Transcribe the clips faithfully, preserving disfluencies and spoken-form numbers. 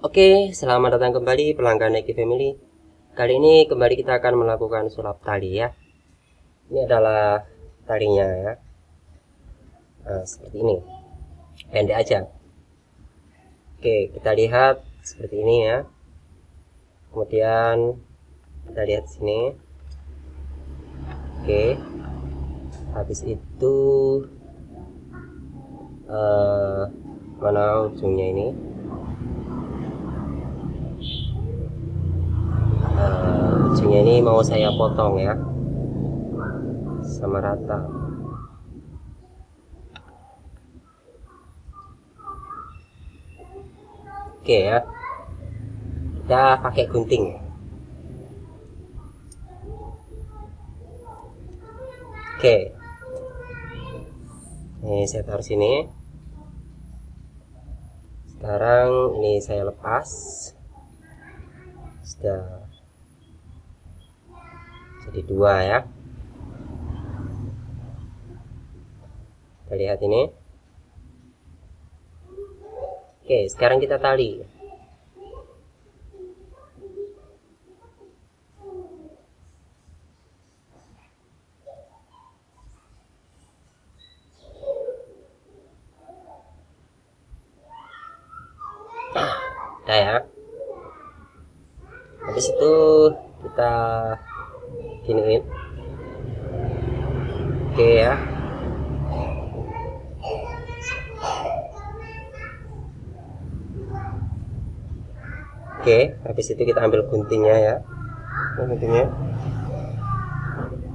Oke, selamat datang kembali pelanggan Nike Family. Kali ini kembali kita akan melakukan sulap tali ya. Ini adalah talinya ya. Nah, seperti ini, pendek aja. Oke, kita lihat seperti ini ya. Kemudian kita lihat sini. Oke, habis itu uh, mana ujungnya ini? Uh, ujungnya ini mau saya potong ya sama rata. Oke ya, kita pakai gunting. Oke, ini saya taruh sini. Sekarang ini saya lepas. Sudah jadi dua ya. Kita lihat ini. Oke, sekarang kita tali. Nah, ya. Habis itu kita giniin. Oke ya, oke, habis itu kita ambil guntingnya ya, guntingnya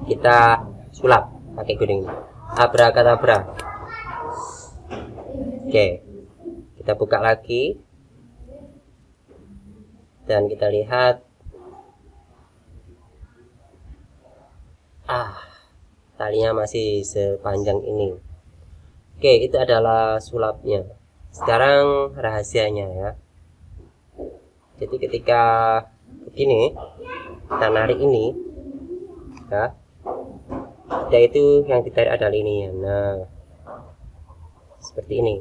kita sulap pakai gunting abrakadabra. Oke, kita buka lagi dan kita lihat. Ah, talinya masih sepanjang ini. Oke, itu adalah sulapnya. Sekarang rahasianya ya. Jadi ketika begini, kita narik ini, ya, nah, itu yang ditarik ada lininya. Nah, seperti ini.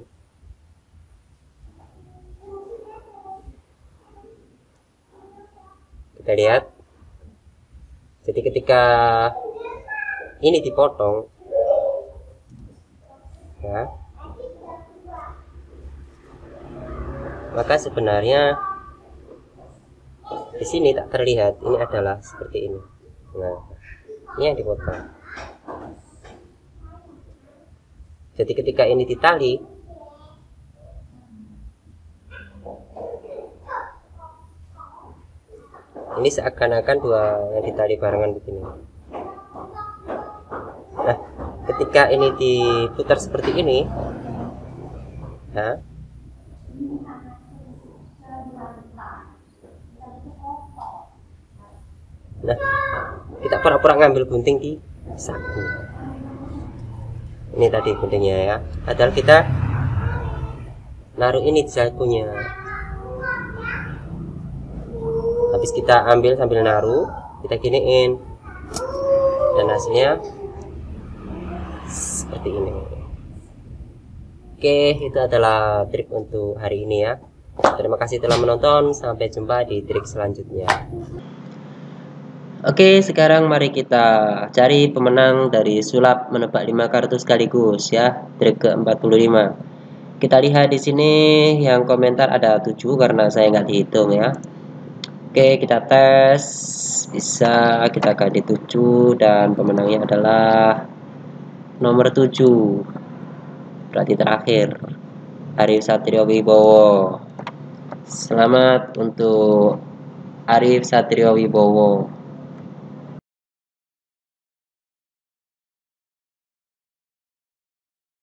Kita lihat. Jadi ketika ini dipotong ya, maka sebenarnya di sini tak terlihat ini adalah seperti ini. Nah, ini yang dipotong. Jadi ketika ini ditali, ini seakan-akan dua yang ditali barengan begini. Nah, ketika ini diputar seperti ini, nah, nah kita pura-pura ngambil gunting di saku. Ini tadi guntingnya ya. Padahal kita naruh ini di sakunya. Habis kita ambil sambil naruh, kita giniin, dan hasilnya seperti ini. Oke, itu adalah trik untuk hari ini ya. Terima kasih telah menonton, sampai jumpa di trik selanjutnya. Oke, sekarang mari kita cari pemenang dari sulap menebak lima kartu sekaligus ya, trik ke empat puluh lima. Kita lihat di sini yang komentar ada tujuh karena saya nggak dihitung ya. Oke, kita tes. Bisa kita ganti tujuh dan pemenangnya adalah nomor tujuh, berarti terakhir, Arif Satrio Wibowo. Selamat untuk Arif Satrio Wibowo.